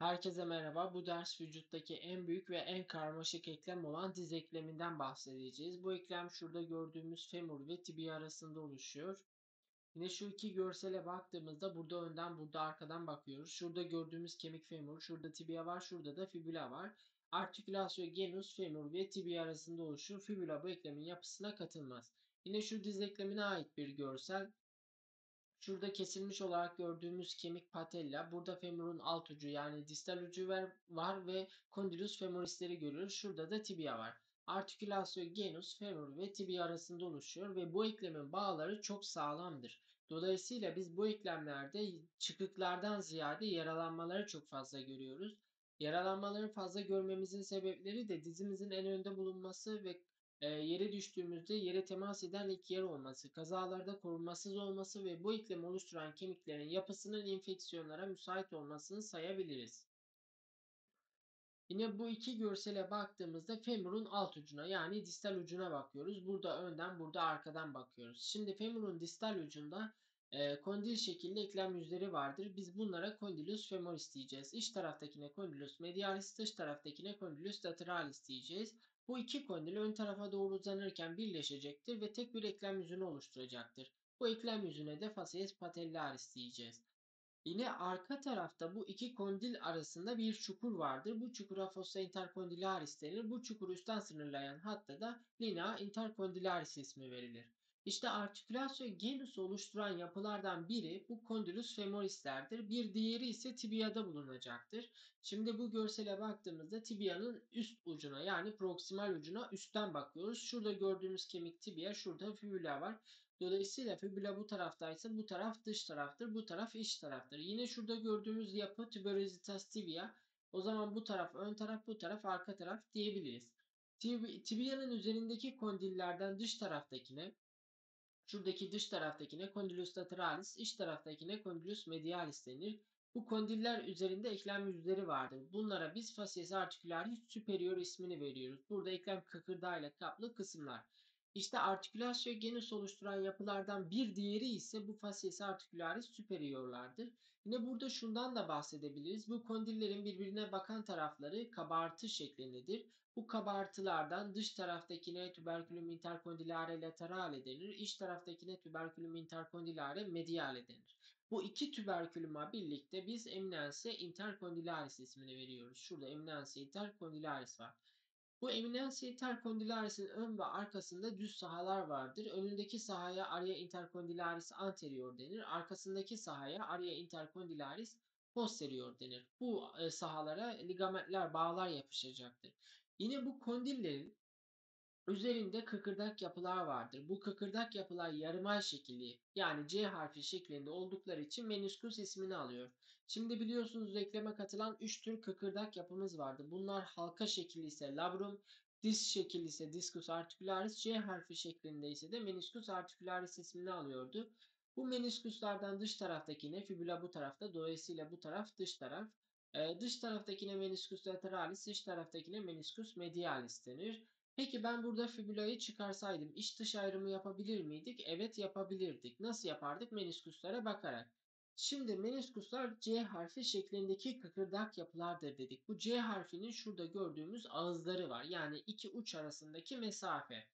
Herkese merhaba. Bu ders vücuttaki en büyük ve en karmaşık eklem olan diz ekleminden bahsedeceğiz. Bu eklem şurada gördüğümüz femur ve tibia arasında oluşuyor. Yine şu iki görsele baktığımızda burada önden, burada arkadan bakıyoruz. Şurada gördüğümüz kemik femur, şurada tibia var, şurada da fibula var. Artikulasyon genus femur ve tibia arasında oluşur. Fibula bu eklemin yapısına katılmaz. Yine şu diz eklemine ait bir görsel. Şurada kesilmiş olarak gördüğümüz kemik patella, burada femurun alt ucu yani distal ucu var ve kondilus femorisleri görüyoruz. Şurada da tibia var. Artikülasyon genus femur ve tibia arasında oluşuyor ve bu eklemin bağları çok sağlamdır. Dolayısıyla biz bu eklemlerde çıkıklardan ziyade yaralanmaları çok fazla görüyoruz. Yaralanmaları fazla görmemizin sebepleri de dizimizin en önde bulunması ve yere düştüğümüzde yere temas eden ilk yer olması, kazalarda korunmasız olması ve bu eklemi oluşturan kemiklerin yapısının enfeksiyonlara müsait olmasını sayabiliriz. Yine bu iki görsele baktığımızda femurun alt ucuna yani distal ucuna bakıyoruz. Burada önden, burada arkadan bakıyoruz. Şimdi femurun distal ucunda kondil şekilli eklem yüzleri vardır. Biz bunlara kondilus femoris diyeceğiz. İç taraftakine kondilus medialis, dış taraftakine kondilus lateralis diyeceğiz. Bu iki kondil ön tarafa doğru uzanırken birleşecektir ve tek bir eklem yüzünü oluşturacaktır. Bu eklem yüzüne de facies patellaris diyeceğiz. Yine arka tarafta bu iki kondil arasında bir çukur vardır. Bu çukura fossa intercondylaris denir. Bu çukuru üstten sınırlayan hatta da linea intercondylaris ismi verilir. İşte artikülasyon genus oluşturan yapılardan biri bu kondilus femorislerdir. Bir diğeri ise tibiada bulunacaktır. Şimdi bu görsele baktığımızda tibianın üst ucuna yani proksimal ucuna üstten bakıyoruz. Şurada gördüğümüz kemik tibia, şurada fibula var. Dolayısıyla fibula bu taraftaysa bu taraf dış taraftır, bu taraf iç taraftır. Yine şurada gördüğümüz yapı tuberositas tibia. O zaman bu taraf ön taraf, bu taraf arka taraf diyebiliriz. Tibianın üzerindeki kondillerden dış taraftakine, şuradaki dış taraftakine kondilus lateralis, iç taraftakine kondilus medialis denir. Bu kondiller üzerinde eklem yüzleri vardır. Bunlara biz facies articularis superior ismini veriyoruz. Burada eklem kıkırdağıyla kaplı kısımlar. İşte artikülasyon genus oluşturan yapılardan bir diğeri ise bu facies articularis superiorlardır. Yine burada şundan da bahsedebiliriz. Bu kondillerin birbirine bakan tarafları kabartı şeklindedir. Bu kabartılardan dış taraftakine tuberculum intercondylare laterale denir. İç taraftakine tuberculum intercondylare mediale denir. Bu iki tüberkülüma birlikte biz eminense intercondylaris ismini veriyoruz. Şurada eminense intercondylaris var. Bu eminense intercondylaris'in ön ve arkasında düz sahalar vardır. Önündeki sahaya area intercondylaris anterior denir. Arkasındaki sahaya area intercondylaris posterior denir. Bu sahalara ligamentler, bağlar yapışacaktır. Yine bu kondillerin üzerinde kıkırdak yapılar vardır. Bu kıkırdak yapılar yarımay şekilli yani C harfi şeklinde oldukları için menisküs ismini alıyor. Şimdi biliyorsunuz ekleme katılan 3 tür kıkırdak yapımız vardı. Bunlar halka şekilli ise labrum, diz şekilli ise discus articularis, C harfi şeklinde ise de menisküs articularis ismini alıyordu. Bu menisküslerden dış taraftakine fibula bu tarafta, dolayısıyla bu taraf dış taraf. Dış taraftakine menisküs lateralis, iç taraftakine menisküs medialis denir. Peki ben burada fibulayı çıkarsaydım iç dış ayrımı yapabilir miydik? Evet, yapabilirdik. Nasıl yapardık? Menisküslere bakarak. Şimdi menisküsler C harfi şeklindeki kıkırdak yapılardır dedik. Bu C harfinin şurada gördüğümüz ağızları var. Yani iki uç arasındaki mesafe.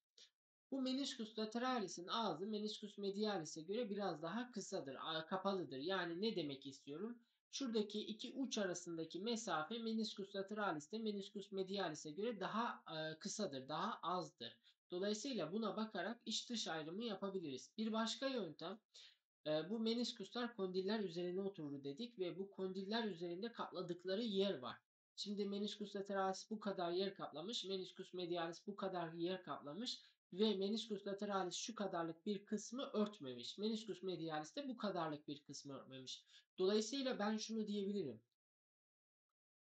Bu menisküs lateralis'in ağzı menisküs medialis'e göre biraz daha kısadır, kapalıdır. Yani ne demek istiyorum? Şuradaki iki uç arasındaki mesafe menisküs lateralis'te menisküs medialis'e göre daha kısadır, daha azdır. Dolayısıyla buna bakarak iç dış ayrımı yapabiliriz. Bir başka yöntem, bu menisküsler kondiller üzerine oturur dedik ve bu kondiller üzerinde kapladıkları yer var. Şimdi menisküs lateralis bu kadar yer kaplamış, menisküs medialis bu kadar yer kaplamış ve menisküs lateralis şu kadarlık bir kısmı örtmemiş. Menisküs medialis de bu kadarlık bir kısmı örtmemiş. Dolayısıyla ben şunu diyebilirim.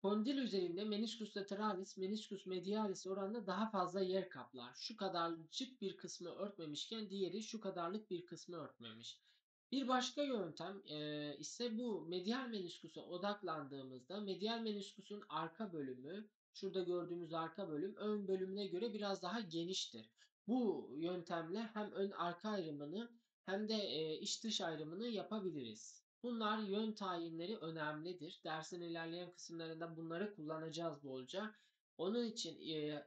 Kondil üzerinde menisküs lateralis, menisküs medialis oranında daha fazla yer kaplar. Şu kadarcık bir kısmı örtmemişken diğeri şu kadarlık bir kısmı örtmemiş. Bir başka yöntem ise bu medial menisküse odaklandığımızda medial menisküsün arka bölümü, şurada gördüğümüz arka bölüm ön bölümüne göre biraz daha geniştir. Bu yöntemle hem ön arka ayrımını hem de iç dış ayrımını yapabiliriz. Bunlar yön tayinleri önemlidir. Dersin ilerleyen kısımlarında bunları kullanacağız bolca. Onun için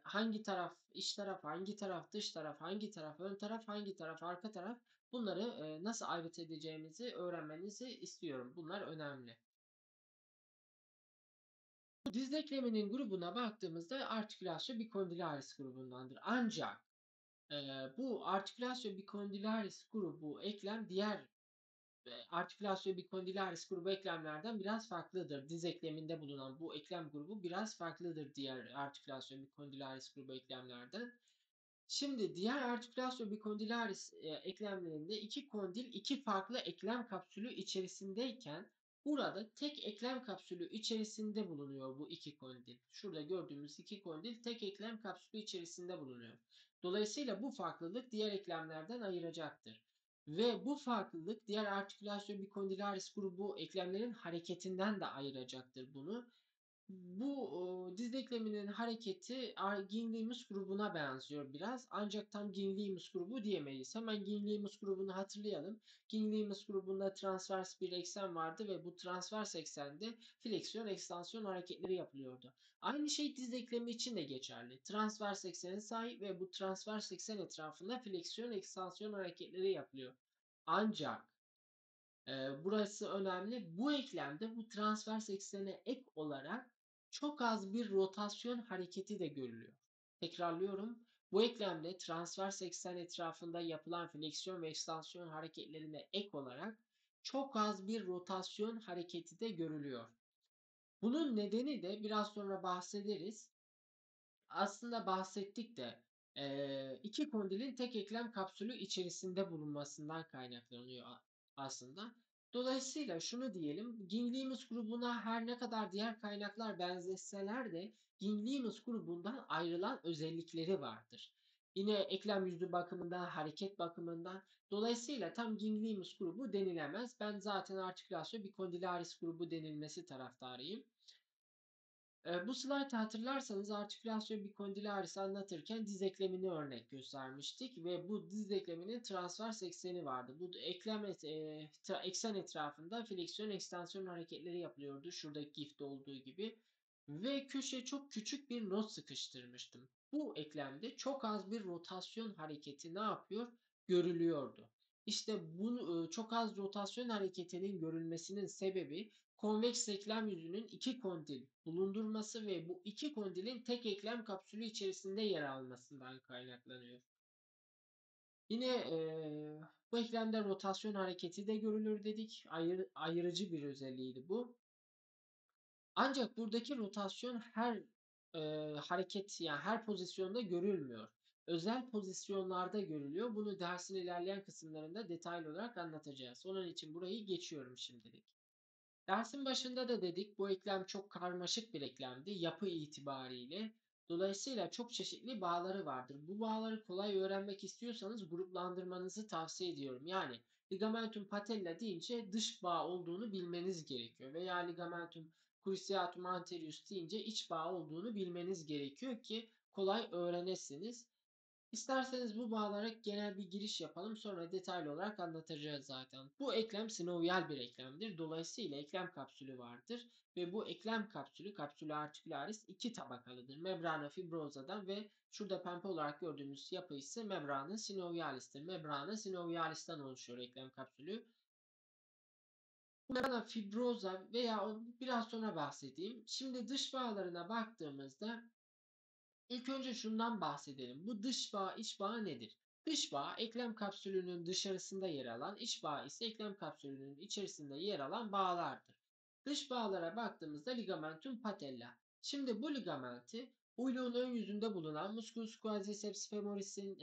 hangi taraf iç taraf, hangi taraf dış taraf, hangi taraf ön taraf, hangi taraf arka taraf, bunları nasıl ayırt edeceğimizi öğrenmenizi istiyorum. Bunlar önemli. Diz ekleminin grubuna baktığımızda artikülasyon bikondilaris grubundandır. Ancak bu artikülasyon bikondilaris grubu eklem diğer artikülasyon bikondilaris grubu eklemlerden biraz farklıdır. Diz ekleminde bulunan bu eklem grubu biraz farklıdır diğer artikülasyon bikondilaris grubu eklemlerden. Şimdi diğer artikülasyon bikondilaris eklemlerinde iki kondil iki farklı eklem kapsülü içerisindeyken burada tek eklem kapsülü içerisinde bulunuyor bu iki kondil. Şurada gördüğümüz iki kondil tek eklem kapsülü içerisinde bulunuyor. Dolayısıyla bu farklılık diğer eklemlerden ayıracaktır. Ve bu farklılık diğer artikülasyon bikondilaris grubu eklemlerin hareketinden de ayıracaktır bunu. Bu diz ekleminin hareketi Ginglimus grubuna benziyor biraz. Ancak tam Ginglimus grubu diyemeyiz. Hemen Ginglimus grubunu hatırlayalım. Ginglimus grubunda transvers bir eksen vardı ve bu transvers eksende fleksiyon, ekstansiyon hareketleri yapılıyordu. Aynı şey diz eklemi için de geçerli. Transvers eksene sahip ve bu transvers eksen etrafında fleksiyon, ekstansiyon hareketleri yapılıyor. Ancak burası önemli. Bu eklemde bu transvers eksene ek olarak çok az bir rotasyon hareketi de görülüyor. Tekrarlıyorum. Bu eklemde transvers eksen etrafında yapılan fleksiyon ve ekstansiyon hareketlerine ek olarak çok az bir rotasyon hareketi de görülüyor. Bunun nedeni de biraz sonra bahsederiz. Aslında bahsettik de iki kondilin tek eklem kapsülü içerisinde bulunmasından kaynaklanıyor aslında. Dolayısıyla şunu diyelim, Ginglimus grubuna her ne kadar diğer kaynaklar benzeseler de Ginglimus grubundan ayrılan özellikleri vardır. Yine eklem yüzü bakımından, hareket bakımından. Dolayısıyla tam Ginglimus grubu denilemez. Ben zaten artikülasyon bikondilaris grubu denilmesi taraftarıyım. Bu slaytı hatırlarsanız artikülasyon bikondilaris anlatırken diz eklemini örnek göstermiştik ve bu diz ekleminin transvers ekseni vardı. Bu eklem eksen etrafında fleksiyon, ekstansiyon hareketleri yapılıyordu şuradaki GIF'te olduğu gibi ve köşeye çok küçük bir not sıkıştırmıştım. Bu eklemde çok az bir rotasyon hareketi ne yapıyor? Görülüyordu. İşte bu çok az rotasyon hareketinin görülmesinin sebebi konveks eklem yüzünün iki kondil bulundurması ve bu iki kondilin tek eklem kapsülü içerisinde yer almasından kaynaklanıyor. Yine bu eklemde rotasyon hareketi de görülür dedik. Ayırıcı bir özelliğiydi bu. Ancak buradaki rotasyon her hareket yani her pozisyonda görülmüyor. Özel pozisyonlarda görülüyor. Bunu dersin ilerleyen kısımlarında detaylı olarak anlatacağız. Onun için burayı geçiyorum şimdilik. Dersin başında da dedik bu eklem çok karmaşık bir eklemdi yapı itibariyle. Dolayısıyla çok çeşitli bağları vardır. Bu bağları kolay öğrenmek istiyorsanız gruplandırmanızı tavsiye ediyorum. Yani ligamentum patella deyince dış bağ olduğunu bilmeniz gerekiyor. Veya ligamentum cruciatum anterius deyince iç bağ olduğunu bilmeniz gerekiyor ki kolay öğrenesiniz. İsterseniz bu bağlara genel bir giriş yapalım. Sonra detaylı olarak anlatacağız zaten. Bu eklem sinovial bir eklemdir. Dolayısıyla eklem kapsülü vardır. Ve bu eklem kapsülü, kapsüla artikülaris iki tabakalıdır. Membrana fibrosadan ve şurada pembe olarak gördüğümüz yapı ise membrana sinovialis'tir. Membrana sinovialis'ten oluşuyor eklem kapsülü. Membrana fibrosa veya biraz sonra bahsedeyim. Şimdi dış bağlarına baktığımızda İlk önce şundan bahsedelim. Bu dış bağ, iç bağ nedir? Dış bağ eklem kapsülünün dışarısında yer alan, iç bağ ise eklem kapsülünün içerisinde yer alan bağlardır. Dış bağlara baktığımızda ligamentum patella. Şimdi bu ligamenti uyluğun ön yüzünde bulunan musculus quadriceps femoris'in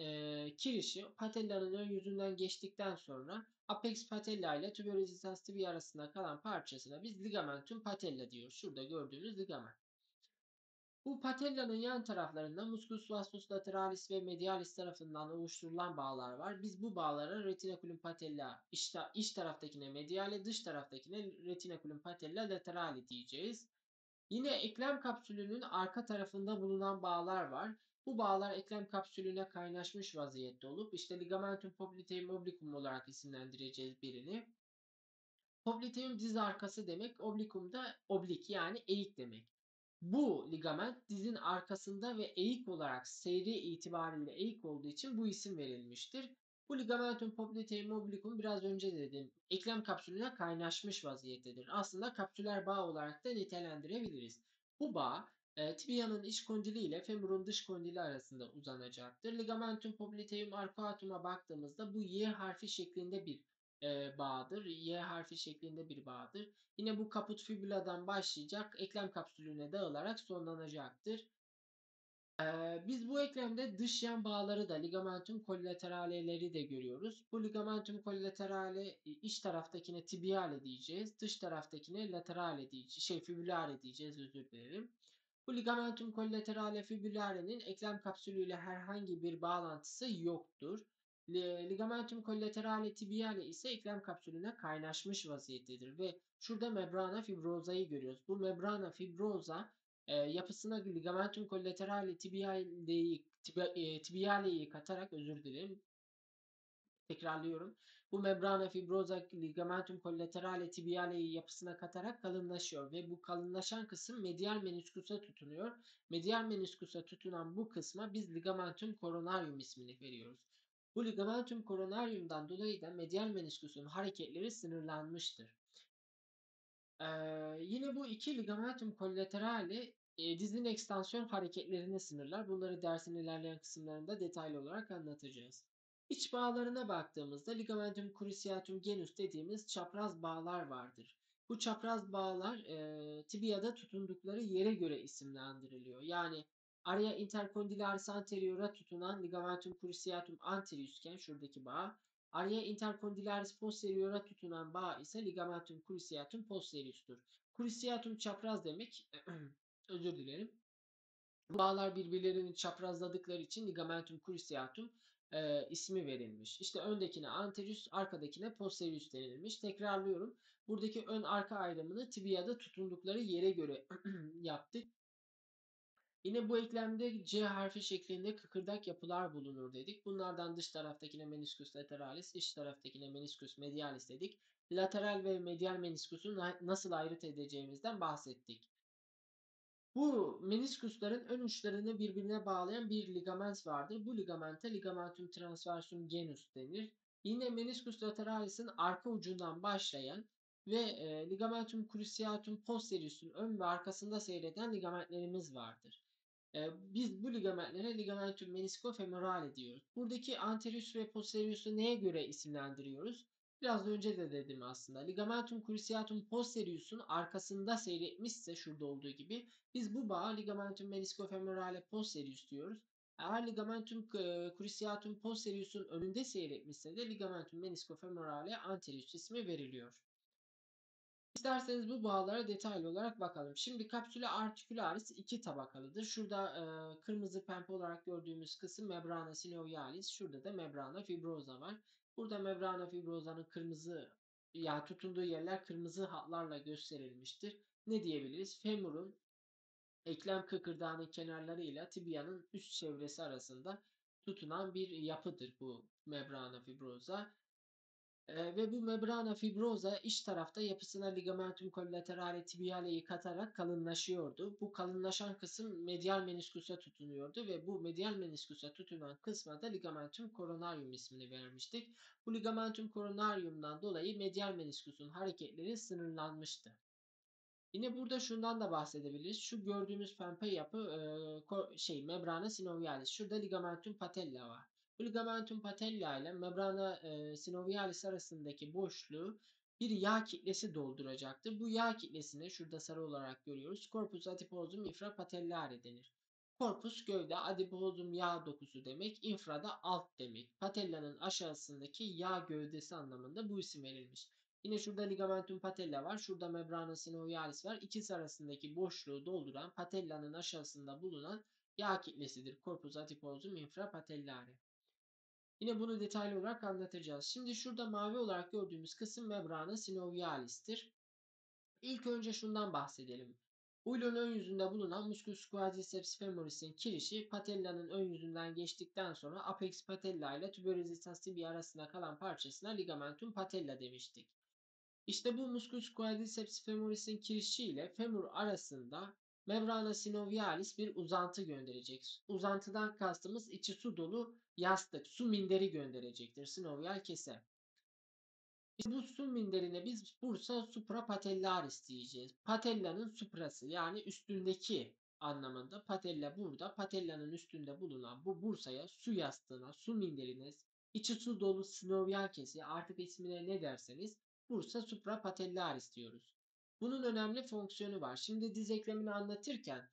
kirişi patellanın ön yüzünden geçtikten sonra apex patella ile tuberositas tibii arasında kalan parçasına biz ligamentum patella diyoruz. Şurada gördüğünüz ligament. Bu patellanın yan taraflarında musculus vastus lateralis ve medialis tarafından oluşturulan bağlar var. Biz bu bağlara retinaculum patella iç taraftakine mediale, dış taraftakine retinaculum patella laterali diyeceğiz. Yine eklem kapsülünün arka tarafında bulunan bağlar var. Bu bağlar eklem kapsülüne kaynaşmış vaziyette olup işte ligamentum popliteum obliquum olarak isimlendireceğiz birini. Popliteum diz arkası demek. Oblikum da oblik yani eğik demek. Bu ligament dizin arkasında ve eğik olarak seyri itibariyle eğik olduğu için bu isim verilmiştir. Bu ligamentum popliteum oblikum biraz önce dediğim eklem kapsülüne kaynaşmış vaziyettedir. Aslında kapsüler bağ olarak da nitelendirebiliriz. Bu bağ tibianın iç kondili ile femurun dış kondili arasında uzanacaktır. Ligamentum popliteum arcuatum'a baktığımızda bu Y harfi şeklinde bir bağdır. Y harfi şeklinde bir bağdır. Yine bu kaput fibuladan başlayacak, eklem kapsülüne dağılarak sonlanacaktır. Biz bu eklemde dış yan bağları da ligamentum kollateraleleri de görüyoruz. Bu ligamentum kollaterale iç taraftakine tibiale diyeceğiz. Dış taraftakine laterale diyeceğiz. Fibulare diyeceğiz, özür dilerim. Bu ligamentum kollaterale fibulare'nin eklem kapsülüyle herhangi bir bağlantısı yoktur. Ligamentum collaterale tibiale ise eklem kapsülüne kaynaşmış vaziyettedir ve şurada membrana fibrosa'yı görüyoruz. Bu membrana fibrosa yapısına ligamentum collaterale tibiale'yi katarak, özür dilerim, tekrarlıyorum. Bu membrana fibrosa ligamentum collaterale tibiale'yi yapısına katarak kalınlaşıyor ve bu kalınlaşan kısım medial meniskusa tutunuyor. Medial meniskusa tutunan bu kısma biz ligamentum coronarium ismini veriyoruz. Bu ligamentum coronarium'dan dolayı da medial meniskusun hareketleri sınırlanmıştır. Yine bu iki ligamentum collaterale dizin ekstansiyon hareketlerini sınırlar. Bunları dersin ilerleyen kısımlarında detaylı olarak anlatacağız. İç bağlarına baktığımızda ligamentum cruciatum genus dediğimiz çapraz bağlar vardır. Bu çapraz bağlar tibiada tutundukları yere göre isimlendiriliyor. Yani araya interkondilaris anteriora tutunan ligamentum cruciatum anteriusken şuradaki bağ, araya interkondilaris posteriora tutunan bağ ise ligamentum cruciatum posterius'tur. Cruciatum çapraz demek, özür dilerim. Bu bağlar birbirlerini çaprazladıkları için ligamentum cruciatum ismi verilmiş. İşte öndekine anterius, arkadakine posterius denilmiş. Tekrarlıyorum. Buradaki ön arka ayrımını tibiada tutundukları yere göre yaptık. Yine bu eklemde C harfi şeklinde kıkırdak yapılar bulunur dedik. Bunlardan dış taraftakine meniskus lateralis, iç taraftakine meniskus medialis dedik. Lateral ve medial meniskusu nasıl ayrıt edeceğimizden bahsettik. Bu meniskusların ön uçlarını birbirine bağlayan bir ligament vardır. Bu ligamenta ligamentum transversum genus denir. Yine meniskus lateralis'in arka ucundan başlayan ve ligamentum cruciatum posterius'un ön ve arkasında seyreden ligamentlerimiz vardır. Biz bu ligamentlere ligamentum meniskofemoral diyoruz. Buradaki anterius ve posterius'u neye göre isimlendiriyoruz? Biraz önce de dedim aslında. Ligamentum cruciatum posterius'un arkasında seyretmişse şurada olduğu gibi biz bu bağa ligamentum meniskofemorale posterius diyoruz. Eğer ligamentum cruciatum posterius'un önünde seyretmişse de ligamentum meniskofemorale anterius ismi veriliyor. İsterseniz bu bağlara detaylı olarak bakalım. Şimdi kapsüle articularis iki tabakalıdır. Şurada kırmızı pembe olarak gördüğümüz kısım membrana sinovialis. Şurada da membrana fibrosa var. Burada membrana fibrosa'nın kırmızı, yani tutunduğu yerler kırmızı hatlarla gösterilmiştir. Ne diyebiliriz? Femurun eklem kıkırdağının kenarlarıyla tibianın üst çevresi arasında tutunan bir yapıdır bu membrana fibrosa. Ve bu membrana fibrosa iç tarafta yapısına ligamentum collaterale tibiale'yi katarak kalınlaşıyordu. Bu kalınlaşan kısım medial meniskusa tutunuyordu ve bu medial meniskusa tutunan kısma da ligamentum coronarium ismini vermiştik. Bu ligamentum coronarium'dan dolayı medial meniskusun hareketleri sınırlanmıştı. Yine burada şundan da bahsedebiliriz. Şu gördüğümüz pembe yapı membrana sinovialis. Şurada ligamentum patella var. Bu ligamentum patella ile membrana sinovialis arasındaki boşluğu bir yağ kitlesi dolduracaktır. Bu yağ kitlesini şurada sarı olarak görüyoruz. Corpus adiposum infra patellare denir. Corpus gövde, adiposum yağ dokusu demek, infra da alt demek. Patellanın aşağısındaki yağ gövdesi anlamında bu isim verilmiş. Yine şurada ligamentum patella var. Şurada membrana sinovialis var. İkisi arasındaki boşluğu dolduran patellanın aşağısında bulunan yağ kitlesidir. Corpus adiposum infra patellare. Yine bunu detaylı olarak anlatacağız. Şimdi şurada mavi olarak gördüğümüz kısım membrana sinovialis'tir. İlk önce şundan bahsedelim. Uylun ön yüzünde bulunan musculus quadriceps femoris'in kirişi patellanın ön yüzünden geçtikten sonra apex patella ile tuberositas tibii arasında kalan parçasına ligamentum patella demiştik. İşte bu musculus quadriceps femoris'in kirişiyle femur arasında membrana sinovialis bir uzantı gönderecektir. Uzantıdan kastımız içi su dolu yastık, su minderi gönderecektir sinovial kese. İşte bu su minderine biz bursa suprapatellaris diyeceğiz. Patellanın suprası yani üstündeki anlamında. Patella burada, patellanın üstünde bulunan bu bursaya, su yastığına, su minderine, içi su dolu sinovial kese, artık ismine ne derseniz, bursa suprapatellaris diyoruz. Bunun önemli fonksiyonu var. Şimdi diz eklemini anlatırken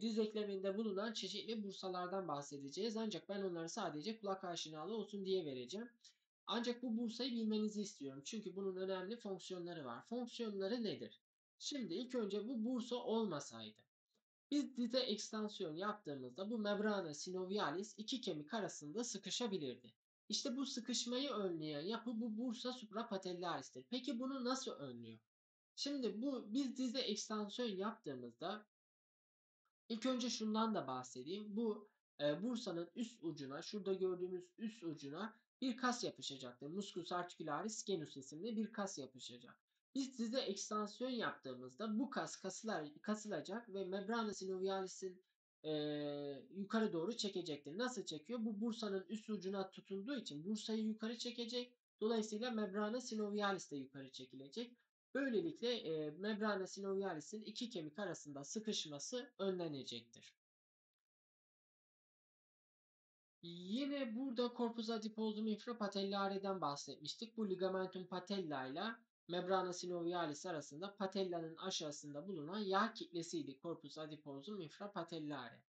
diz ekleminde bulunan çeşitli bursalardan bahsedeceğiz. Ancak ben onları sadece kulak aşinalı olsun diye vereceğim. Ancak bu bursayı bilmenizi istiyorum. Çünkü bunun önemli fonksiyonları var. Fonksiyonları nedir? Şimdi ilk önce bu bursa olmasaydı, biz dize ekstansiyon yaptığımızda bu membrana sinovialis iki kemik arasında sıkışabilirdi. İşte bu sıkışmayı önleyen yapı bu bursa suprapatellaris'tir. Peki bunu nasıl önlüyor? Şimdi biz dize ekstansiyon yaptığımızda ilk önce şundan da bahsedeyim. Bu bursanın üst ucuna, şurada gördüğümüz üst ucuna bir kas yapışacaktır. Musculus articularis genus isimli bir kas yapışacak. Biz dize ekstansiyon yaptığımızda bu kas kasılacak ve membrana sinovialis'in yukarı doğru çekecektir. Nasıl çekiyor? Bu bursanın üst ucuna tutunduğu için bursayı yukarı çekecek. Dolayısıyla membrana sinovialis de yukarı çekilecek. Böylelikle membrana sinovialis'in iki kemik arasında sıkışması önlenecektir. Yine burada corpus adipozum infrapatellare'den bahsetmiştik. Bu ligamentum patella ile membrana sinovialis arasında patellanın aşağısında bulunan yağ kitlesiydi corpus adipozum infrapatellare.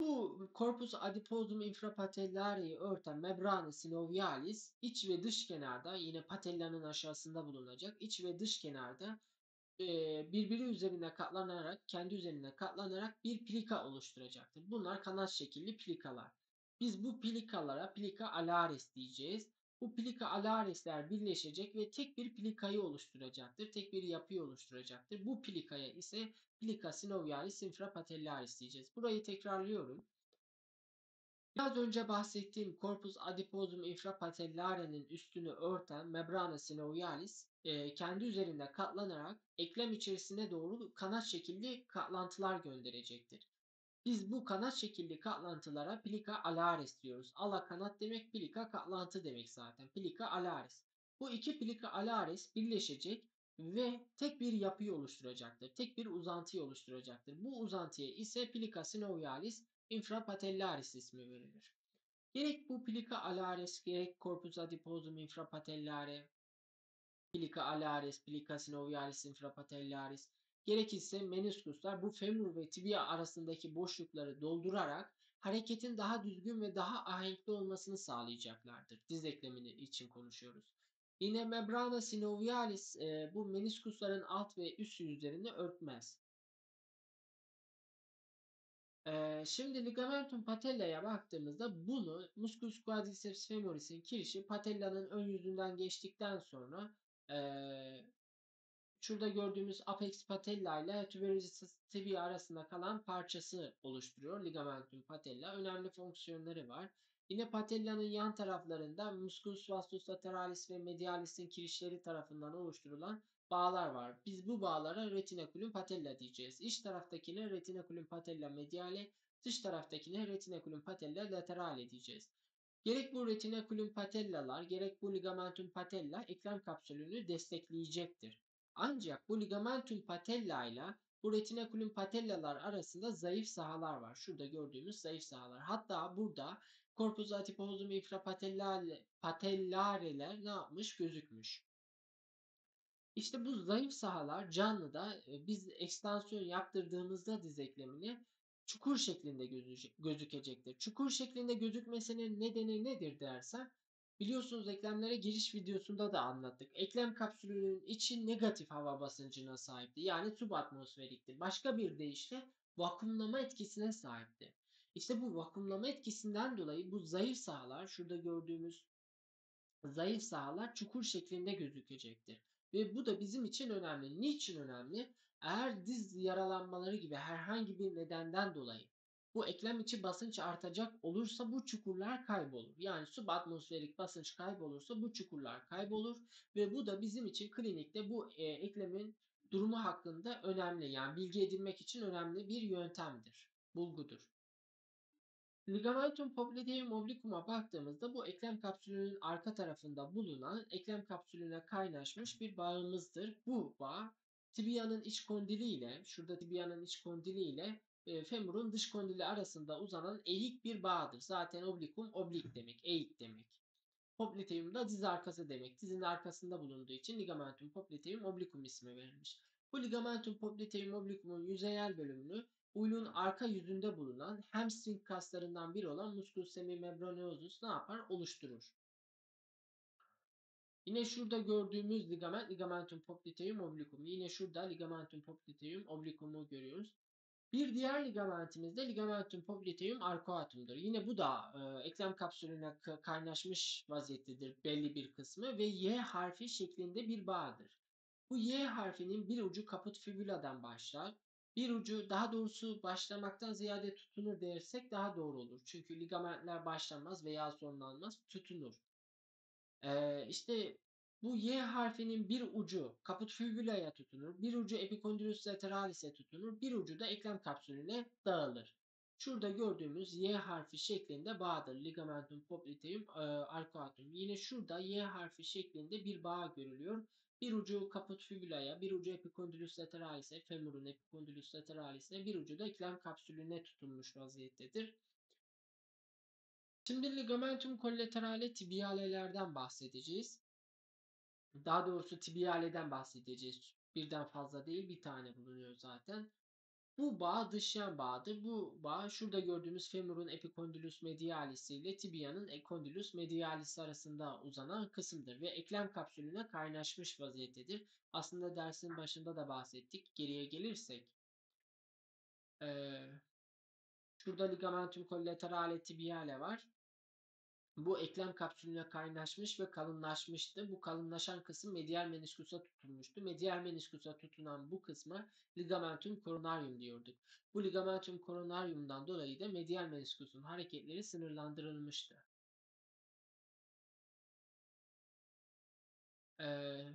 Bu corpus adipozum infrapatellare'yi örten membrana sinovialis iç ve dış kenarda, yine patellanın aşağısında bulunacak, iç ve dış kenarda birbiri üzerine katlanarak, kendi üzerine katlanarak bir plika oluşturacaktır. Bunlar kanat şekilli plikalar. Biz bu plikalara plika alaris diyeceğiz. Bu plika alarisler birleşecek ve tek bir plikayı oluşturacaktır. Tek bir yapıyı oluşturacaktır. Bu plikaya ise plika sinovialis infrapatellaris diyeceğiz. Burayı tekrarlıyorum. Biraz önce bahsettiğim corpus adipozum infrapatellare'nin üstünü örten membrana sinovialis kendi üzerinde katlanarak eklem içerisine doğru kanat şekilli katlantılar gönderecektir. Biz bu kanat şekilli katlantılara plika alaris diyoruz. Ala kanat demek, plika katlantı demek zaten. Plika alaris. Bu iki plika alaris birleşecek ve tek bir yapıyı oluşturacaktır. Tek bir uzantıyı oluşturacaktır. Bu uzantıya ise plika sinovialis infrapatellaris ismi verilir. Gerek bu plika alaris, gerek corpus adipozum infrapatellare, plika alaris, plika sinovialis infrapatellaris, gerekirse meniskuslar bu femur ve tibia arasındaki boşlukları doldurarak hareketin daha düzgün ve daha ahenkli olmasını sağlayacaklardır. Diz eklemini için konuşuyoruz. Yine membrana sinovialis bu meniskusların alt ve üst yüzlerini örtmez. Şimdi ligamentum patella'ya baktığımızda bunu musculus quadriceps femoris'in kirişi patellanın ön yüzünden geçtikten sonra şurada gördüğümüz apex patella ile tuberositas tibia arasında kalan parçası oluşturuyor. Ligamentum patella önemli fonksiyonları var. Yine patellanın yan taraflarında musculus vastus lateralis ve medialis'in kirişleri tarafından oluşturulan bağlar var. Biz bu bağlara retinaculum patella diyeceğiz. İç taraftakine retinaculum patella mediale, dış taraftakine retinaculum patella laterale diyeceğiz. Gerek bu retinaculum patellalar, gerek bu ligamentum patella eklem kapsülünü destekleyecektir. Ancak bu ligamentum patella ile bu retinaculum patellalar arasında zayıf sahalar var. Şurada gördüğümüz zayıf sahalar. Hatta burada corpus adipozum infrapatellareler ne yapmış? Gözükmüş. İşte bu zayıf sahalar canlıda biz ekstansiyon yaptırdığımızda diz eklemini çukur şeklinde gözükecektir. Çukur şeklinde gözükmesinin nedeni nedir dersen, biliyorsunuz eklemlere giriş videosunda da anlattık. Eklem kapsülünün içi negatif hava basıncına sahipti. Yani subatmosferikti. Başka bir deyişle vakumlama etkisine sahipti. İşte bu vakumlama etkisinden dolayı bu zayıf sahalar, şurada gördüğümüz zayıf sahalar çukur şeklinde gözükecektir. Ve bu da bizim için önemli. Niçin önemli? Eğer diz yaralanmaları gibi herhangi bir nedenden dolayı Bu eklem içi basınç artacak olursa bu çukurlar kaybolur. Yani subatmosferik basınç kaybolursa bu çukurlar kaybolur ve bu da bizim için klinikte bu eklemin durumu hakkında önemli, yani bilgi edinmek için önemli bir yöntemdir, bulgudur. Ligamentum popliteum obliquum'a baktığımızda bu eklem kapsülünün arka tarafında bulunan eklem kapsülüne kaynaşmış bir bağımızdır. Bu bağ tibianın iç kondili ile, şurada tibianın iç kondili ile femurun dış kondili arasında uzanan eğik bir bağdır. Zaten obliquum oblik demek, eğik demek. Popliteum da diz arkası demek. Dizin arkasında bulunduğu için ligamentum popliteum obliquum ismi verilmiş. Bu ligamentum popliteum obliquum'un yüzeyel bölümünü uyluğun arka yüzünde bulunan hamstring kaslarından biri olan musculus semimembranosus ne yapar? Oluşturur. Yine şurada gördüğümüz ligament ligamentum popliteum obliquum. Yine şurada ligamentum popliteum obliquum'u görüyoruz. Bir diğer ligamentimiz de ligamentum popliteum arcuatum'dur. Yine bu da eklem kapsülüne kaynaşmış vaziyettedir belli bir kısmı ve Y harfi şeklinde bir bağdır. Bu Y harfinin bir ucu kaput fibuladan başlar. Bir ucu, daha doğrusu başlamaktan ziyade tutunur dersek daha doğru olur. Çünkü ligamentler başlamaz veya sonlanmaz, tutunur. İşte bu Y harfinin bir ucu kaput fibulaya tutunur, bir ucu epikondylus lateralis'e tutunur, bir ucu da eklem kapsülüne dağılır. Şurada gördüğümüz Y harfi şeklinde bağdır. Ligamentum popliteum arcuatum. Yine şurada Y harfi şeklinde bir bağ görülüyor. Bir ucu kaput fibulaya, bir ucu epikondylus lateralis'e, femurun epikondylus lateralis'e, bir ucu da eklem kapsülüne tutunmuş vaziyettedir. Şimdi ligamentum collaterale tibialelerden bahsedeceğiz. Daha doğrusu tibialeden bahsedeceğiz. Birden fazla değil, bir tane bulunuyor zaten. Bu bağ dış yan bağdır. Bu bağ şurada gördüğümüz femurun epikondylus medialis ile tibianın epikondylus medialis arasında uzanan kısımdır ve eklem kapsülüne kaynaşmış vaziyettedir. Aslında dersin başında da bahsettik. Geriye gelirsek şurada ligamentum collaterale tibiale var. Bu eklem kapsülüne kaynaşmış ve kalınlaşmıştı. Bu kalınlaşan kısım medial meniskusa tutunmuştu. Medial meniskusa tutunan bu kısma ligamentum coronarium diyorduk. Bu ligamentum coronarium'dan dolayı da medial meniskusun hareketleri sınırlandırılmıştı.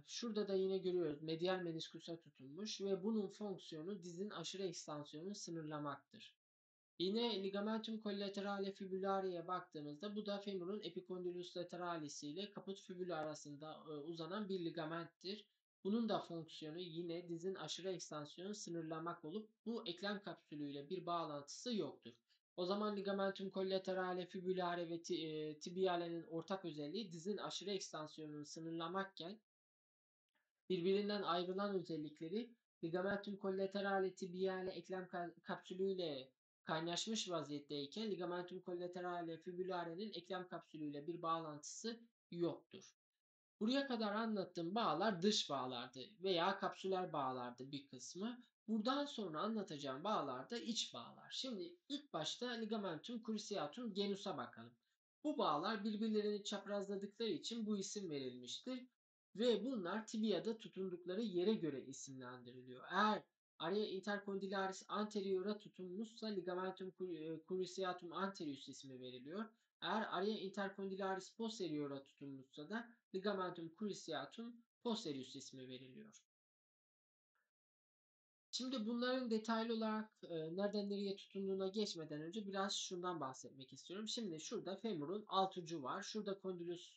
Şurada da yine görüyoruz medial meniskusa tutunmuş ve bunun fonksiyonu dizin aşırı ekstansiyonunu sınırlamaktır. Yine ligamentum collaterale fibularia'ya baktığımızda bu da femurun epikondylus lateralis ile kaput fibula arasında uzanan bir ligamenttir. Bunun da fonksiyonu yine dizin aşırı ekstansiyonu sınırlamak olup bu eklem kapsülüyle bir bağlantısı yoktur. O zaman ligamentum collaterale fibulare ve tibialenin ortak özelliği dizin aşırı ekstansiyonunu sınırlamakken birbirinden ayrılan özellikleri ligamentum collaterale tibiale eklem kapsülüyle kaynaşmış vaziyetteyken ligamentum collaterale fibulare'nin eklem kapsülüyle bir bağlantısı yoktur. Buraya kadar anlattığım bağlar dış bağlardı veya kapsüler bağlardı bir kısmı. Buradan sonra anlatacağım bağlar da iç bağlar. Şimdi ilk başta ligamentum cruciatum genus'a bakalım. Bu bağlar birbirlerini çaprazladıkları için bu isim verilmiştir ve bunlar tibiada tutundukları yere göre isimlendiriliyor. Eğer araya intercondylaris anterior'a tutunmuşsa ligamentum cruciatum anterius ismi veriliyor. Eğer araya intercondylaris posterior'a tutunmuşsa da ligamentum cruciatum posterius ismi veriliyor. Şimdi bunların detaylı olarak nereden nereye tutunduğuna geçmeden önce biraz şundan bahsetmek istiyorum. Şimdi şurada femurun alt ucu var. Şurada condylus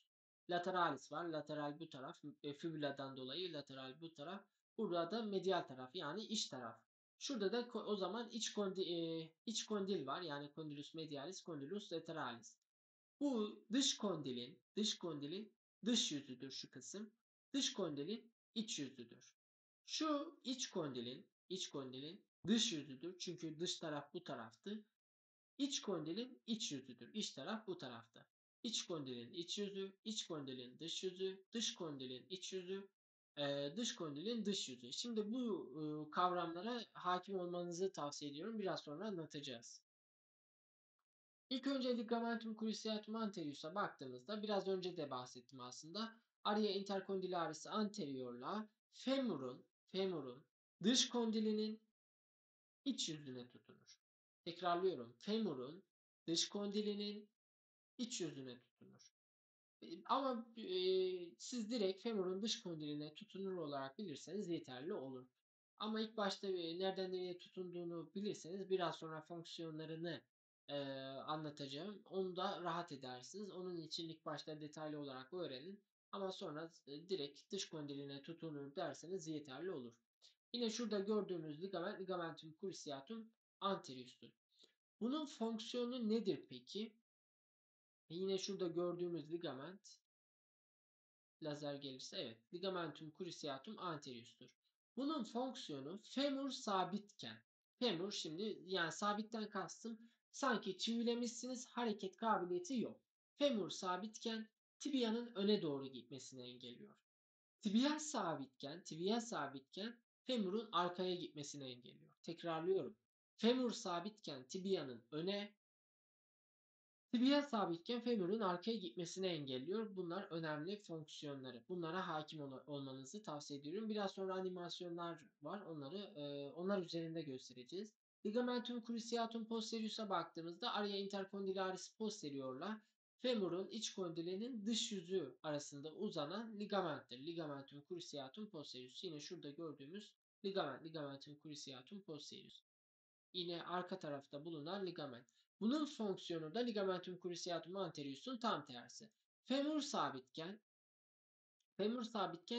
lateralis var. Lateral bu taraf. Fibuladan dolayı lateral bu taraf. Burada medial taraf, yani iç taraf. Şurada da o zaman iç kondil var. Yani condylus medialis, condylus lateralis. Bu dış kondilin dış yüzüdür şu kısım. Dış kondilin iç yüzüdür. Şu iç kondilin dış yüzüdür. Çünkü dış taraf bu taraftı. İç kondilin iç yüzüdür. İç taraf bu tarafta. İç kondilin iç yüzü, iç kondilin dış yüzü, dış kondilin iç yüzü, dış kondilin dış yüzü. Şimdi bu kavramlara hakim olmanızı tavsiye ediyorum. Biraz sonra anlatacağız. İlk önce ligamentum cruciatum anterius'a baktığımızda biraz önce de bahsettim aslında. Araya intercondylaris anterior'la femurun dış kondilinin iç yüzüne tutunur. Tekrarlıyorum. Femurun dış kondilinin iç yüzüne tutunur. Ama siz direkt femurun dış kondiline tutunur olarak bilirseniz yeterli olur. Ama ilk başta nereden nereye tutunduğunu bilirseniz biraz sonra fonksiyonlarını anlatacağım. Onu da rahat edersiniz. Onun için ilk başta detaylı olarak öğrenin. Ama sonra direkt dış kondiline tutunur derseniz yeterli olur. Yine şurada gördüğünüz ligament, ligamentum cruciatum anterius'tur. Bunun fonksiyonu nedir peki? Yine şurada gördüğümüz ligament, lazer gelirse evet, ligamentum cruciatum anterius'tur. Bunun fonksiyonu femur sabitken, femur şimdi yani sabitten kastım sanki çivilemişsiniz, hareket kabiliyeti yok. Femur sabitken tibianın öne doğru gitmesini engelliyor. Tibia sabitken femurun arkaya gitmesini engelliyor. Tekrarlıyorum. Femur sabitken tibianın öne, tibia sabitken femurun arkaya gitmesini engelliyor. Bunlar önemli fonksiyonları. Bunlara hakim olmanızı tavsiye ediyorum. Biraz sonra animasyonlar var. Onlar üzerinde göstereceğiz. Ligamentum cruciatum posterius'a baktığımızda area intercondylaris posterior'la femurun iç kondilinin dış yüzü arasında uzanan ligamenttir. Ligamentum cruciatum posterius. Yine şurada gördüğümüz ligament. Ligamentum cruciatum posterius. Yine arka tarafta bulunan ligament. Bunun fonksiyonu da ligamentum cruciatum anterius'un tam tersi. Femur sabitken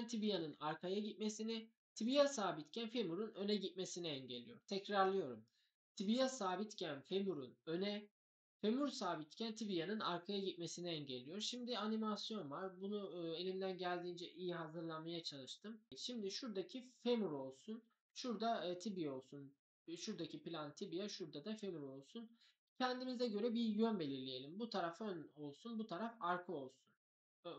tibianın arkaya gitmesini, tibia sabitken femurun öne gitmesini engelliyor. Tekrarlıyorum. Tibia sabitken femurun öne, femur sabitken tibianın arkaya gitmesini engelliyor. Şimdi animasyon var. Bunu elimden geldiğince iyi hazırlamaya çalıştım. Şimdi şuradaki femur olsun. Şurada tibia olsun. Şuradaki plan tibia, şurada da femur olsun. Kendimize göre bir yön belirleyelim. Bu taraf ön olsun, bu taraf arka olsun.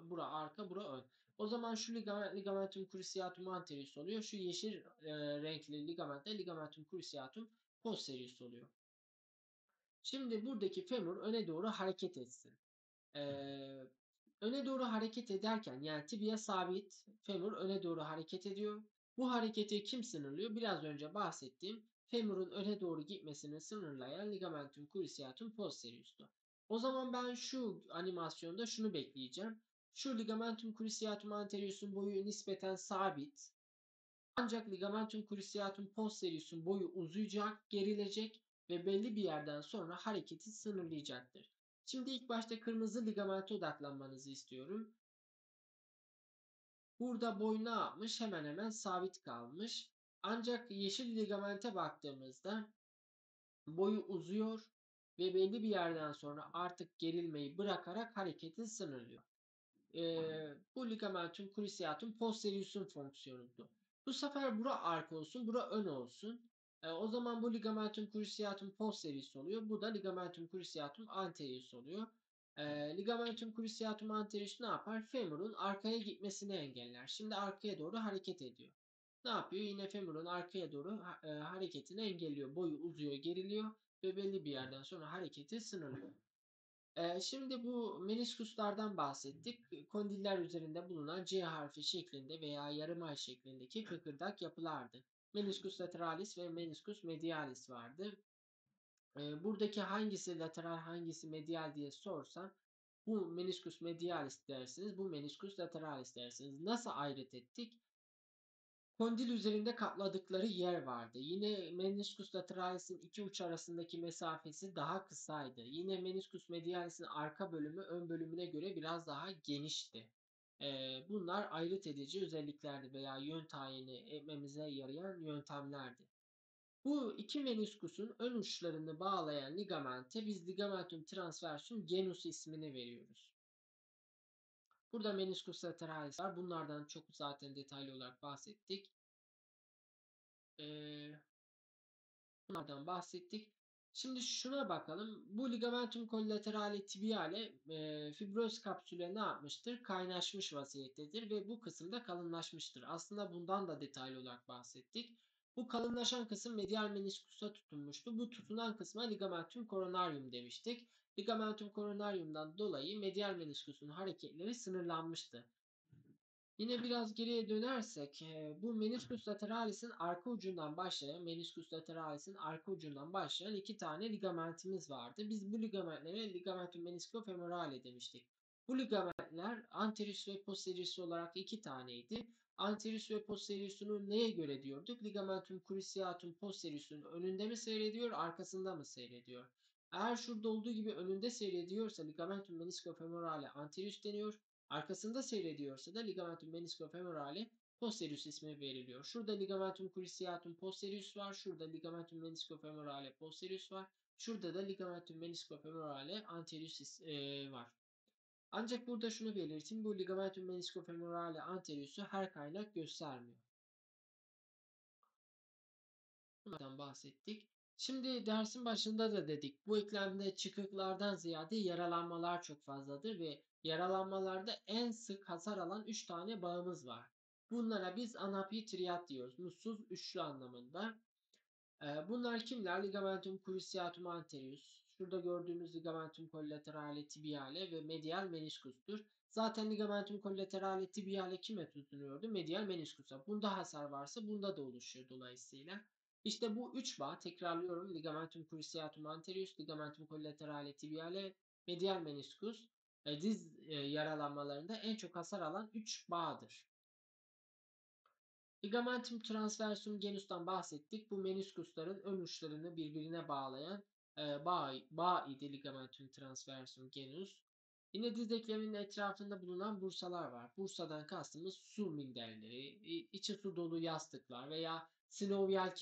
Bura arka, bura ön. O zaman şu ligamentum cruciatum anterius oluyor. Şu yeşil renkli ligament de ligamentum cruciatum posterius oluyor. Şimdi buradaki femur öne doğru hareket etsin. Öne doğru hareket ederken yani tibia sabit, femur öne doğru hareket ediyor. Bu hareketi kim sınırlıyor? Biraz önce bahsettiğim femurun öne doğru gitmesini sınırlayan ligamentum cruciatum posterius'tu. O zaman ben şu animasyonda şunu bekleyeceğim. Şu ligamentum cruciatum anterius'un boyu nispeten sabit. Ancak ligamentum cruciatum posterius'un boyu uzayacak, gerilecek ve belli bir yerden sonra hareketi sınırlayacaktır. Şimdi ilk başta kırmızı ligamenta odaklanmanızı istiyorum. Burada boy ne yapmış? Hemen hemen sabit kalmış. Ancak yeşil ligamente baktığımızda boyu uzuyor ve belli bir yerden sonra artık gerilmeyi bırakarak hareketi sınırlıyor. Bu ligamentum cruciatum posterius'un fonksiyonudu. Bu sefer bura arka olsun, bura ön olsun. O zaman bu ligamentum cruciatum posterius oluyor. Bu da ligamentum cruciatum anterius oluyor. Ligamentum cruciatum anterius ne yapar? Femurun arkaya gitmesini engeller. Şimdi arkaya doğru hareket ediyor. Ne yapıyor? Yine femurun arkaya doğru hareketini engelliyor. Boyu uzuyor, geriliyor ve belli bir yerden sonra hareketi sınırlıyor. Şimdi bu meniskuslardan bahsettik. Kondiller üzerinde bulunan C harfi şeklinde veya yarım ay şeklindeki kıkırdak yapılardı. Meniskus lateralis ve meniskus medialis vardı. Buradaki hangisi lateral, hangisi medial diye sorsam bu meniskus medialis dersiniz, bu meniskus lateralis dersiniz. Nasıl ayrıt ettik? Kondil üzerinde kapladıkları yer vardı. Yine meniskus lateralis'in iki uç arasındaki mesafesi daha kısaydı. Yine meniskus medialis'in arka bölümü ön bölümüne göre biraz daha genişti. Bunlar ayrıt edici özelliklerdi veya yön tayini etmemize yarayan yöntemlerdi. Bu iki meniskusun ön uçlarını bağlayan ligamente biz ligamentum transversum genus ismini veriyoruz. Burada meniskus lateralis var. Bunlardan çok zaten detaylı olarak bahsettik. Şimdi şuna bakalım. Bu ligamentum collaterale tibiale fibroz kapsüle ne yapmıştır? Kaynaşmış vaziyettedir ve bu kısımda kalınlaşmıştır. Aslında bundan da detaylı olarak bahsettik. Bu kalınlaşan kısım medial meniskusa tutunmuştu. Bu tutunan kısma ligamentum coronarium demiştik. Ligamentum coronarium'dan dolayı medial meniskusun hareketleri sınırlanmıştı. Yine biraz geriye dönersek bu meniskus lateralis'in arka ucundan başlayan iki tane ligamentimiz vardı. Biz bu ligamentlere ligamentum meniskofemorale demiştik. Bu ligamentler anterius ve posterius olarak iki taneydi. Anterius ve posterius'unu neye göre diyorduk? Ligamentum cruciatum posterius'un önünde mi seyrediyor, arkasında mı seyrediyor? Eğer şurada olduğu gibi önünde seyrediyorsa ligamentum meniskofemorale anterius deniyor. Arkasında seyrediyorsa da ligamentum meniskofemorale posterius ismi veriliyor. Şurada ligamentum cruciatum posterius var. Şurada ligamentum meniskofemorale posterius var. Şurada da ligamentum meniskofemorale anterius var. Ancak burada şunu belirteyim. Bu ligamentum meniskofemorale anterius'u her kaynak göstermiyor. Bunlardan bahsettik. Şimdi dersin başında da dedik. Bu eklemde çıkıklardan ziyade yaralanmalar çok fazladır ve yaralanmalarda en sık hasar alan 3 tane bağımız var. Bunlara biz anapi triad diyoruz. Mutsuz üçlü anlamında. Bunlar kimler? Ligamentum cruciatum anterius. Şurada gördüğümüz ligamentum collaterale tibiale ve medial meniskustur. Zaten ligamentum collaterale tibiale kime tutunuyordu? Medial meniskusa. Bunda hasar varsa bunda da oluşuyor dolayısıyla. İşte bu 3 bağ, tekrarlıyorum. Ligamentum cruciatum anterius, ligamentum collaterale tibiale, medial meniskus. Diz yaralanmalarında en çok hasar alan 3 bağdır. Ligamentum transversum genus'tan bahsettik. Bu meniskusların ön uçlarını birbirine bağlayan bağ idi ligamentum transversum genus. Yine diz ekleminin etrafında bulunan bursalar var. Bursadan kastımız su minderleri, içi su dolu yastıklar veya sinovyal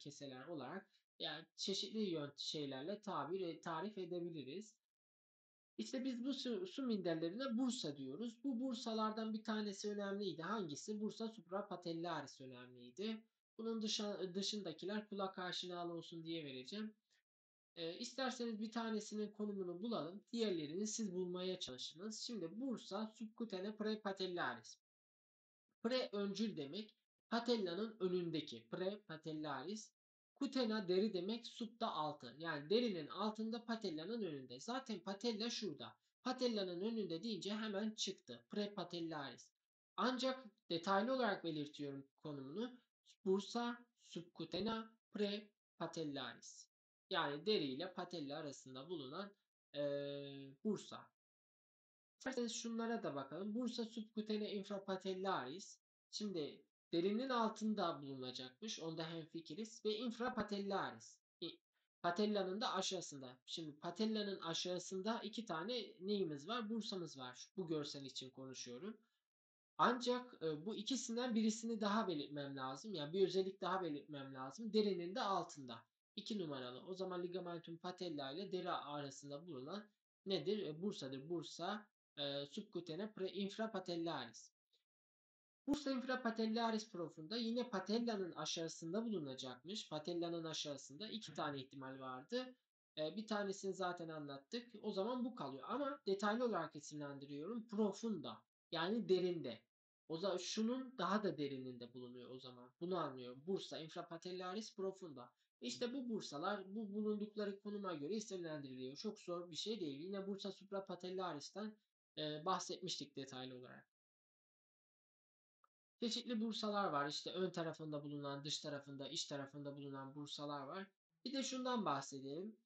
keseler, olarak yani çeşitli şeylerle tarif edebiliriz. İşte biz bu su minderlerine bursa diyoruz. Bu bursalardan bir tanesi önemliydi. Hangisi? Bursa suprapatellaris önemliydi. Bunun dışındakiler kulak aşinalı olsun diye vereceğim. İsterseniz bir tanesinin konumunu bulalım. Diğerlerini siz bulmaya çalışınız. Şimdi bursa subkutene prepatellaris. Pre öncül demek. Patellanın önündeki prepatellaris. Kutena deri demek, subda altı. Yani derinin altında patellanın önünde. Zaten patella şurada. Patellanın önünde deyince hemen çıktı. Prepatellaris. Ancak detaylı olarak belirtiyorum konumunu. Bursa, subkutena, prepatellaris. Yani deri ile patella arasında bulunan bursa. İsterseniz şunlara da bakalım. Bursa, subkutena, infrapatellaris. Şimdi derinin altında bulunacakmış. Onda hemfikiriz. Ve infrapatellaris. Patellanın da aşağısında. Şimdi patellanın aşağısında iki tane neyimiz var? Bursamız var. Bu görsel için konuşuyorum. Ancak bu ikisinden birisini daha belirtmem lazım. Yani bir özellik daha belirtmem lazım. Derinin de altında. 2 numaralı. O zaman ligamentum patella ile deri arasında bulunan nedir? Bursadır. Bursa subkutene infrapatellaris. Bursa infrapatellaris profunda yine patellanın aşağısında bulunacakmış. Patellanın aşağısında 2 tane ihtimal vardı. Bir tanesini zaten anlattık. O zaman bu kalıyor. Ama detaylı olarak isimlendiriyorum. Profunda. Yani derinde. O zaman şunun daha da derininde bulunuyor o zaman. Bunu anlıyorum. Bursa infrapatellaris profunda. İşte bu bursalar bu bulundukları konuma göre isimlendiriliyor. Çok zor bir şey değil. Yine bursa suprapatellaris'ten bahsetmiştik detaylı olarak. Çeşitli bursalar var. İşte ön tarafında bulunan, dış tarafında, iç tarafında bulunan bursalar var. Bir de şundan bahsedelim.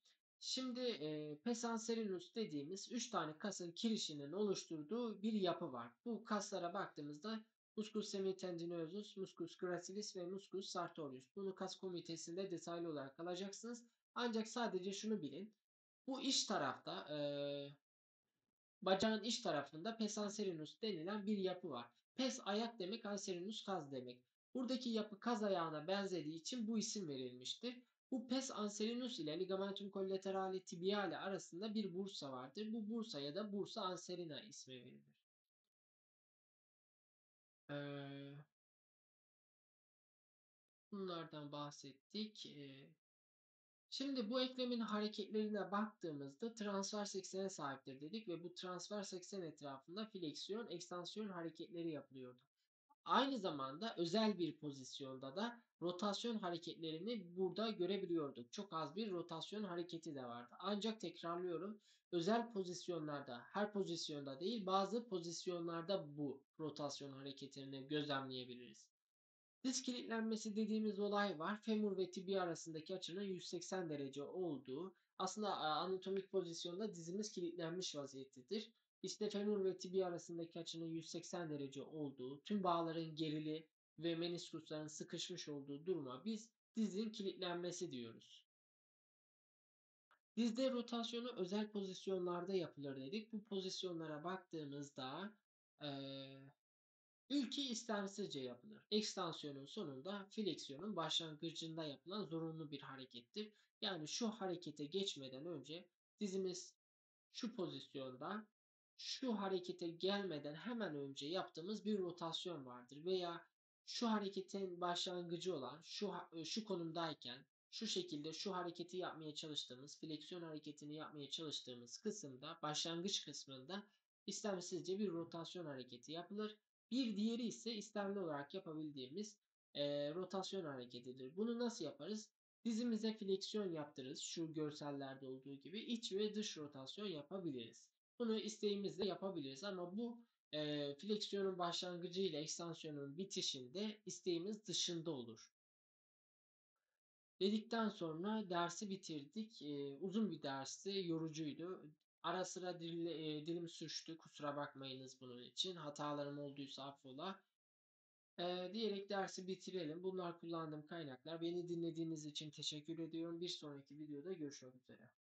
Şimdi pesanserinus dediğimiz 3 tane kasın kirişinin oluşturduğu bir yapı var. Bu kaslara baktığımızda muscus semitendinosus, muscus gracilis ve muscus sartorius. Bunu kas komitesinde detaylı olarak alacaksınız. Ancak sadece şunu bilin. Bu iç tarafta bacağın iç tarafında pesanserinus denilen bir yapı var. Pes ayak demek, anserinus kaz demek. Buradaki yapı kaz ayağına benzediği için bu isim verilmiştir. Bu pes anserinus ile ligamentum collaterale tibiale arasında bir bursa vardır. Bu bursa ya da bursa anserina ismi verilir. Bunlardan bahsettik. Şimdi bu eklemin hareketlerine baktığımızda transvers eksene sahiptir dedik ve bu transvers eksen etrafında fleksiyon, ekstansiyon hareketleri yapılıyordu. Aynı zamanda özel bir pozisyonda da rotasyon hareketlerini burada görebiliyorduk. Çok az bir rotasyon hareketi de vardı. Ancak tekrarlıyorum, özel pozisyonlarda, her pozisyonda değil, bazı pozisyonlarda bu rotasyon hareketlerini gözlemleyebiliriz. Diz kilitlenmesi dediğimiz olay var. Femur ve tibia arasındaki açının 180 derece olduğu, aslında anatomik pozisyonda dizimiz kilitlenmiş vaziyettedir. İşte femur ve tibia arasındaki açının 180 derece olduğu, tüm bağların gerili ve meniskusların sıkışmış olduğu duruma biz dizin kilitlenmesi diyoruz. Dizde rotasyonu özel pozisyonlarda yapılır dedik. Bu pozisyonlara baktığımızda ilki istemsizce yapılır. Ekstansiyonun sonunda fleksiyonun başlangıcında yapılan zorunlu bir harekettir. Yani şu harekete geçmeden önce dizimiz şu pozisyonda, şu harekete gelmeden hemen önce yaptığımız bir rotasyon vardır. Veya şu hareketin başlangıcı olan şu konumdayken şu şekilde şu hareketi yapmaya çalıştığımız, fleksiyon hareketini yapmaya çalıştığımız kısımda, başlangıç kısmında istemsizce bir rotasyon hareketi yapılır. Bir diğeri ise istemli olarak yapabildiğimiz rotasyon hareketidir. Bunu nasıl yaparız? Dizimize fleksiyon yaptırırız. Şu görsellerde olduğu gibi iç ve dış rotasyon yapabiliriz. Bunu isteğimizle yapabiliriz ama bu fleksiyonun başlangıcı ile ekstansiyonun bitişinde isteğimiz dışında olur. Dedikten sonra dersi bitirdik. Uzun bir dersti, yorucuydu. Ara sıra dilim sürçtü. Kusura bakmayınız bunun için. Hatalarım olduysa affola. Diyerek dersi bitirelim. Bunlar kullandığım kaynaklar. Beni dinlediğiniz için teşekkür ediyorum. Bir sonraki videoda görüşmek üzere.